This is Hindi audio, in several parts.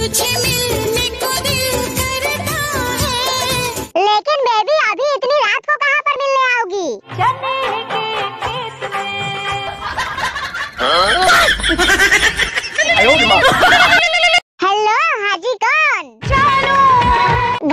तुझे मिलने को दिल करता है। लेकिन बेबी अभी इतनी रात को कहाँ पर मिलने आओगी? चमेली के खेत में। हेलो हाजी कौन? जानू।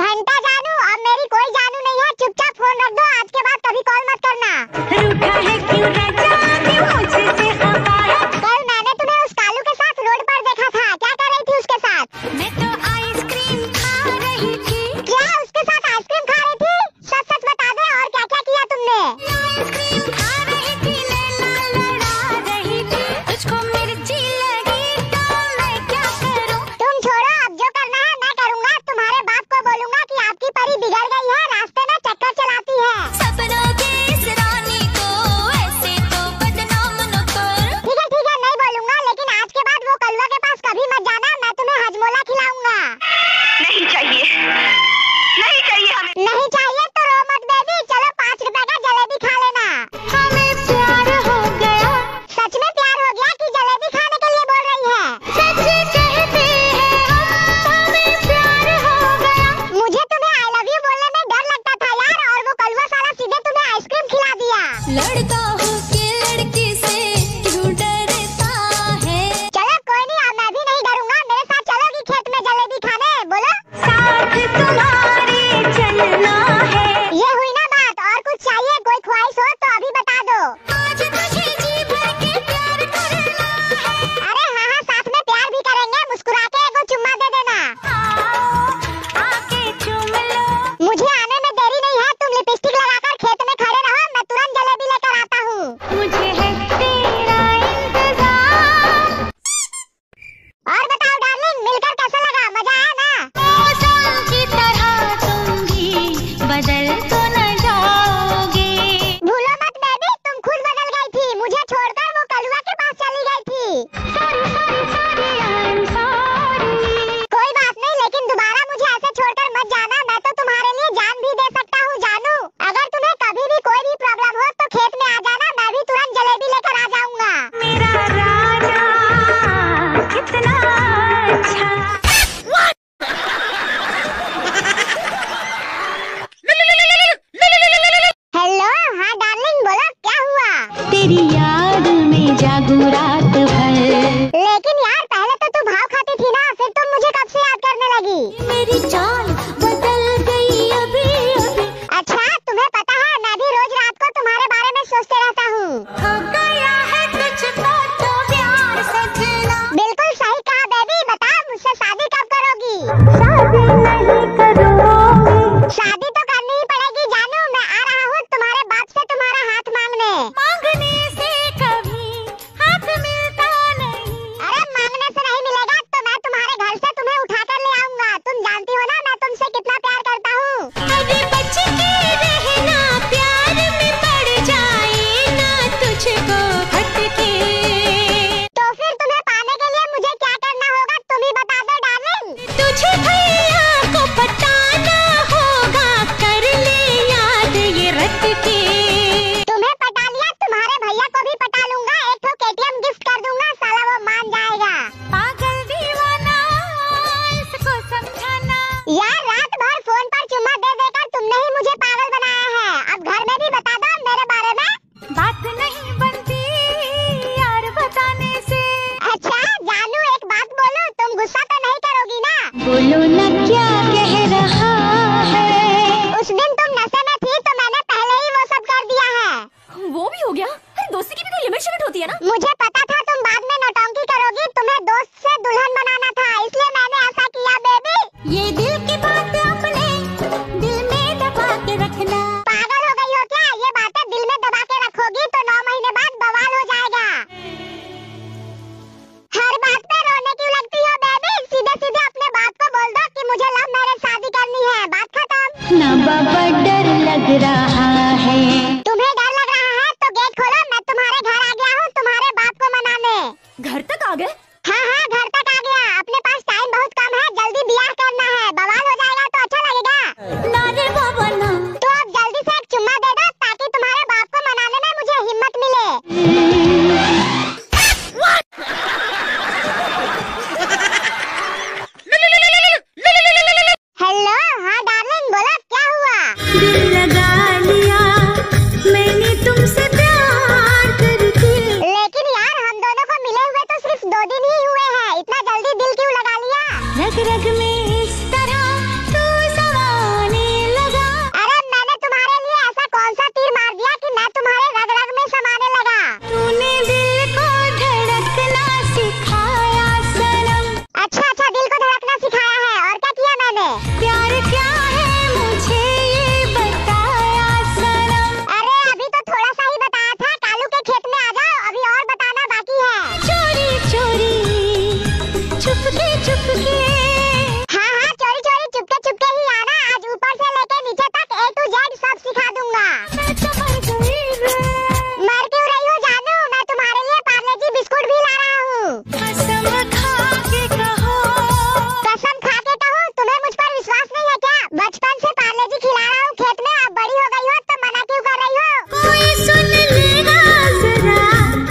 घंटा जानू, अब मेरी कोई जानू नहीं है। चुपचाप फोन रख दो, आज के बाद कभी कॉल मत करना। रूठा है क्यों ना जाने मुझसे हमारा। कल मैंने तुम्हें उस कालू के साथ रोड पर देखा था, क्या कर रही थी उसके साथ? मैं तो आइसक्रीम खा रही थी। क्या उसके साथ आइसक्रीम खा रही थी? सच सच बता दे, और क्या क्या किया तुमने? आइसक्रीम खा रही थी, लैला लड़ा रही थी, तुझको मेरी जी लगी तो मैं क्या करूं? तुम छोड़ो, अब जो करना है मैं करूंगा। तुम्हारे बाप को बोलूंगा कि आपकी परी बिगड़ गई है, रास्ते में चक्कर चलाती है। सपनों की इस रानी को ऐसे तो बदनाम न कर। ठीक है नहीं बोलूंगा, लेकिन आज के बाद वो कलवा के पास कभी मत जाना। हजमोला खिलाऊंगा। नहीं चाहिए, नहीं चाहिए हमें। नहीं चाहिए तो रो मत बेबी, चलो 5 रुपए का जलेबी खा लेना। हमें प्यार हो गया। सच में प्यार हो गया कि जलेबी खाने के लिए बोल रही है? सच कहते हैं हमें प्यार हो गया। मुझे तुम्हें आई लव यू बोलने में डर लगता था यार, और वो कलवा साला सीधे तुम्हें आइसक्रीम खिला दिया। लड़का हो के लड़की से क्यों डरता है? चलो कोई नहीं, अब मैं भी नहीं डरूंगा। खेत में जलेबी खाने बोलो, साथ तुम्हारे चलना है। ये हुई ना बात, और कुछ चाहिए? कोई ख्वाहिश हो तो अभी बता दो। आज तुझे जी भर के प्यार करना है। अरे हाँ हाँ, साथ में प्यार भी करेंगे। मुस्कुरा के एक चुम्मा दे देना। आओ आके चुम लो। मुझे आने में देरी नहीं है, तुम लिपस्टिक लगाकर खेत में खड़े रहो, मैं तुरंत जलेबी लेकर आता हूँ। मुझे है तेरा इंतजार। और बताओ डार्लिंग, मिलकर मजा आया ना? मौसम की तरह तुम भी बदल तो न जाओगे। भूलो मत बेबी, तुम खुद बदल गई थी। मुझे छोड़कर वो कलुआ के पास चली गई थी। कोई बात नहीं, लेकिन दोबारा मुझे ऐसे छोड़कर मत जाना। मैं तो तुम्हारे लिए जान भी दे सकता हूँ जानू। अगर तुम्हें कभी भी कोई भी प्रॉब्लम हो तो खेत में आ जाना, मैं भी तुरंत जलेबी लेकर आ जाऊँगा। मेरा राजा कितना अच्छा। तेरी याद में जागू रात भर। लेकिन यार पहले तो तू भाव खाती थी ना, फिर तुम मुझे कब से याद करने लगी? मेरी जान बदल गई अभी अभी। अच्छा तुम्हें पता है मैं भी रोज रात को तुम्हारे बारे में सोचते रहता हूँ। हो गया है तुझको तो प्यार सजना। बिल्कुल सही कहा बेबी। बताओ मुझसे शादी कब करोगी? शादी नहीं करूँगी। शादी तो करनी ही पड़ेगी जानू। मैं आ रहा हूँ तुम्हारे बाप से तुम्हारा हाथ मांगने। बोलो ना क्या कह रहा है। उस दिन तुम नशे में थी तो मैंने पहले ही वो सब कर दिया है। वो भी हो गया। अरे दोस्ती की भी कोई लिमिट शिमिट होती है ना। मुझे पता था तुम बाद में नौटंकी करोगी। तुम्हें दोस्त से दुल्हन बनाना था, इसलिए मैंने ऐसा किया बेबी। ये दिल की बात अपने दिल में दबा के रखना। पागल हो गई हो क्या? ये बातें दिल में दबा के रखोगी तो 9 महीने बाद बवाल हो जाएगा। हर बात पे रोने क्यों लगती हो बेबी? सीधे अपने बाप को बोल दो कि मुझे लव मैरिज शादी करनी है, बात खत्म। ना बाबा डर लग रहा है। तुम्हें डर लग रहा है तो गेट खोलो, मैं तुम्हारे घर आ गया हूँ तुम्हारे बाप को मनाने। घर तक आ गए? हाँ हाँ घर तक आ गया। अपने पास टाइम बहुत कम है, जल्दी ब्याह करना है। बवाल हो जाएगा तो अच्छा लगेगा ना रे बाबा ना। तो अब जल्दी से एक चुम्मा दे दो ताकि तुम्हारे बाप को मनाने में मुझे हिम्मत मिले। रग रग में इस तरह तू समाने लगा। अरे मैंने तुम्हारे लिए ऐसा कौन सा तीर मार दिया कि मैं तुम्हारे रग रग में समाने लगा। तूने दिल को धड़कना सिखाया सनम। अच्छा अच्छा दिल को धड़कना सिखाया है, और क्या किया मैंने? प्यार क्या है मुझे ये बताया सनम। अरे अभी तो थोड़ा सा ही बताया था, कालू के खेत में आ जाओ, अभी और बताना बाकी है। चोरी चोरी चुपके चुपके, हाँ हाँ चोरी चोरी चुपके चुपके ही आना, आज ऊपर से लेके नीचे तक ए टू जेड सब सिखा दूंगा। मर क्यों रही हो जानू, मैं तुम्हारे लिए पार्ले जी बिस्कुट भी ला रहा हूँ। कसम खा के कहो, तुम्हें मुझ पर विश्वास नहीं है क्या? बचपन से पार्ले जी खिला रहा हूँ खेत में, अब बड़ी हो गई हो तो मना क्यों कर रही हो? कोई सुन लेगा जरा,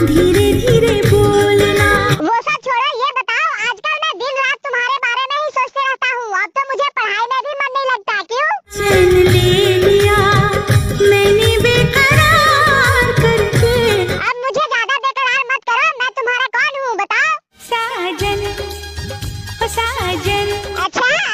धीरे धीरे बोलना। वो सब छोड़ो, ये बताओ आजकल मैं दिन रात तुम्हारे बारे में ही सोचते रहता हूँ, अब तो मुझे पढ़ाई में भी मन नहीं लगता। क्यों? चैन ले लिया मैंने बेकरार करके। अब मुझे ज्यादा बेकरार मत करो, मैं तुम्हारा कौन हूँ बताओ? साजन ओ साजन। अच्छा